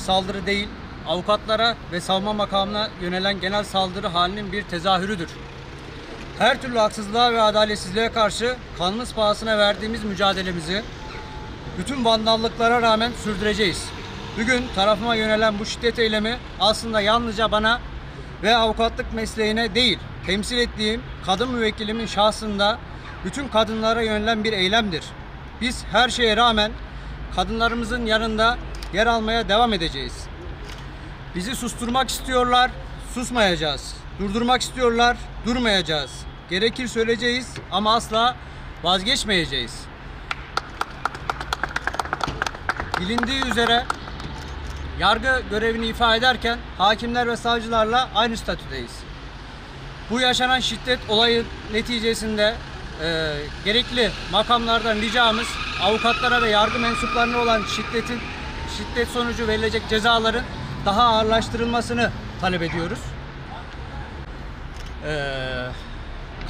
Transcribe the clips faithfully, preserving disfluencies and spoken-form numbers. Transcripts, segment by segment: saldırı değil, avukatlara ve savunma makamına yönelen genel saldırı halinin bir tezahürüdür. Her türlü haksızlığa ve adaletsizliğe karşı kanımız pahasına verdiğimiz mücadelemizi bütün vandallıklara rağmen sürdüreceğiz. Bugün tarafıma yönelen bu şiddet eylemi aslında yalnızca bana ve avukatlık mesleğine değil, temsil ettiğim kadın müvekkilimin şahsında bütün kadınlara yönelen bir eylemdir. Biz her şeye rağmen kadınlarımızın yanında yer almaya devam edeceğiz. Bizi susturmak istiyorlar, susmayacağız. Durdurmak istiyorlar, durmayacağız. Gerekir söyleyeceğiz ama asla vazgeçmeyeceğiz. Bilindiği üzere yargı görevini ifa ederken hakimler ve savcılarla aynı statüdeyiz. Bu yaşanan şiddet olayı neticesinde e, gerekli makamlardan ricamız avukatlara ve yargı mensuplarına olan şiddetin şiddet sonucu verilecek cezaların daha ağırlaştırılmasını talep ediyoruz. E,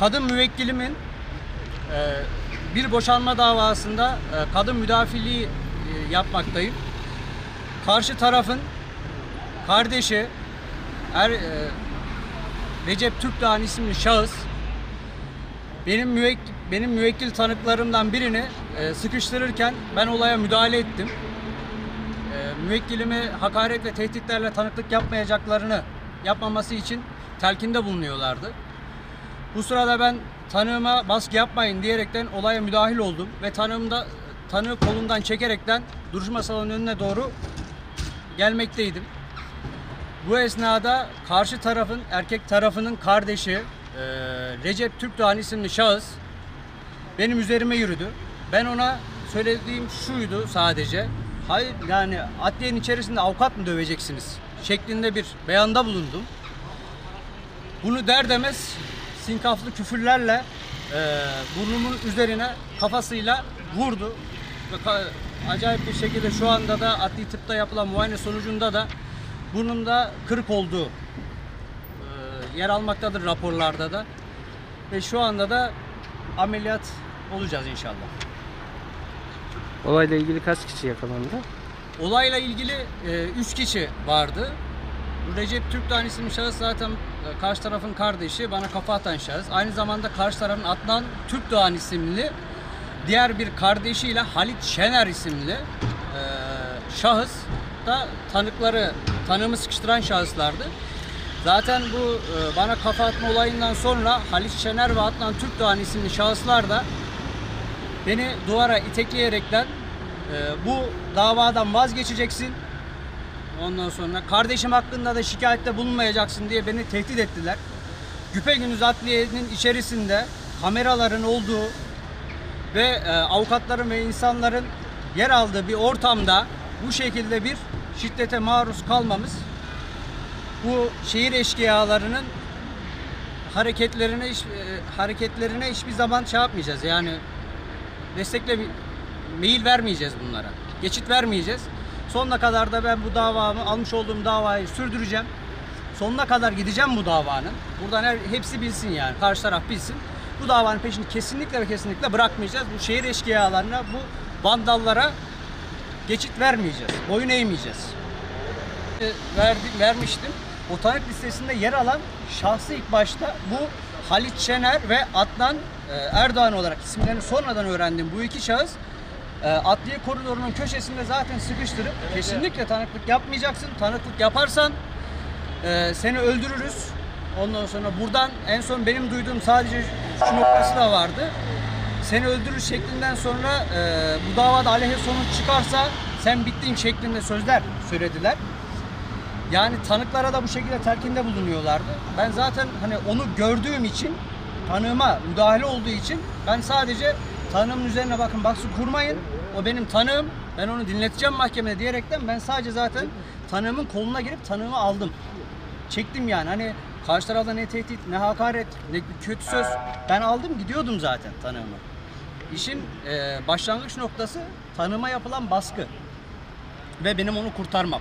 kadın müvekkilimin e, bir boşanma davasında e, kadın müdafiliği e, yapmaktayım. Karşı tarafın kardeşi er, e, Recep Türkdoğan isimli şahıs benim müvekkil, benim müvekkil tanıklarımdan birini e, sıkıştırırken ben olaya müdahale ettim. E, müvekkilimi hakaret ve tehditlerle tanıklık yapmayacaklarını yapmaması için telkinde bulunuyorlardı. Bu sırada ben tanığıma baskı yapmayın diyerekten olaya müdahil oldum ve tanığım da tanığı kolundan çekerekten duruşma salonunun önüne doğru gelmekteydim. Bu esnada karşı tarafın, erkek tarafının kardeşi e, Recep Türkdoğan isimli şahıs benim üzerime yürüdü. Ben ona söylediğim şuydu sadece. Hayır, yani adliyenin içerisinde avukat mı döveceksiniz şeklinde bir beyanda bulundum. Bunu der demez sinkaflı küfürlerle e, burnumun üzerine kafasıyla vurdu. Acayip bir şekilde şu anda da adli tıpta yapılan muayene sonucunda da burnumda kırık olduğu e, yer almaktadır raporlarda da. Ve şu anda da ameliyat olacağız inşallah. Olayla ilgili kaç kişi yakalandı? Olayla ilgili üç e, kişi vardı. Recep Türkdoğan isimli şahıs zaten e, karşı tarafın kardeşi, bana kafa atan şahıs. Aynı zamanda karşı tarafın Adnan Türkdoğan isimli diğer bir kardeşiyle Halit Şener isimli e, şahıs da tanıkları, tanığımı sıkıştıran şahıslardı. Zaten bu e, bana kafa atma olayından sonra Halit Şener ve Adnan Türkdoğan isimli şahıslar da beni duvara itekleyerekten e, bu davadan vazgeçeceksin, ondan sonra kardeşim hakkında da şikayette bulunmayacaksın diye beni tehdit ettiler. Güpegündüz adliyenin içerisinde kameraların olduğu ve e, avukatların ve insanların yer aldığı bir ortamda bu şekilde bir şiddete maruz kalmamız bu şehir eşkıyalarının hareketlerine e, hareketlerine hiçbir zaman şey yapmayacağız. Yani destekle meyil vermeyeceğiz bunlara. Geçit vermeyeceğiz. Sonuna kadar da ben bu davamı, almış olduğum davayı sürdüreceğim. Sonuna kadar gideceğim bu davanın. Buradan her, hepsi bilsin yani. Karşı taraf bilsin. Bu davanın peşini kesinlikle ve kesinlikle bırakmayacağız. Bu şehir eşkıyalarına, bu vandallara geçit vermeyeceğiz. Boyun eğmeyeceğiz. Verdi, vermiştim. O tanık listesinde yer alan şahsı ilk başta bu Halit Şener ve Adnan Erdoğan olarak isimlerini sonradan öğrendim. Bu iki şahıs adliye koridorunun köşesinde zaten sıkıştırıp evet, kesinlikle evet. Tanıklık yapmayacaksın. Tanıklık yaparsan seni öldürürüz. Ondan sonra buradan en son benim duyduğum sadece şu noktası da vardı. Seni öldürür şeklinden sonra e, bu davada aleyhe sonuç çıkarsa sen bittin şeklinde sözler söylediler. Yani tanıklara da bu şekilde telkinde bulunuyorlardı. Ben zaten hani onu gördüğüm için, tanığıma müdahale olduğu için ben sadece tanığımın üzerine bakın baksın kurmayın. O benim tanığım. Ben onu dinleteceğim mahkemede diyerekten ben sadece zaten tanığımın koluna girip tanığımı aldım. Çektim yani hani. Karşı tarafta ne tehdit, ne hakaret, ne kötü söz. Ben aldım gidiyordum zaten tanığıma. İşin e, başlangıç noktası tanığıma yapılan baskı. Ve benim onu kurtarmam.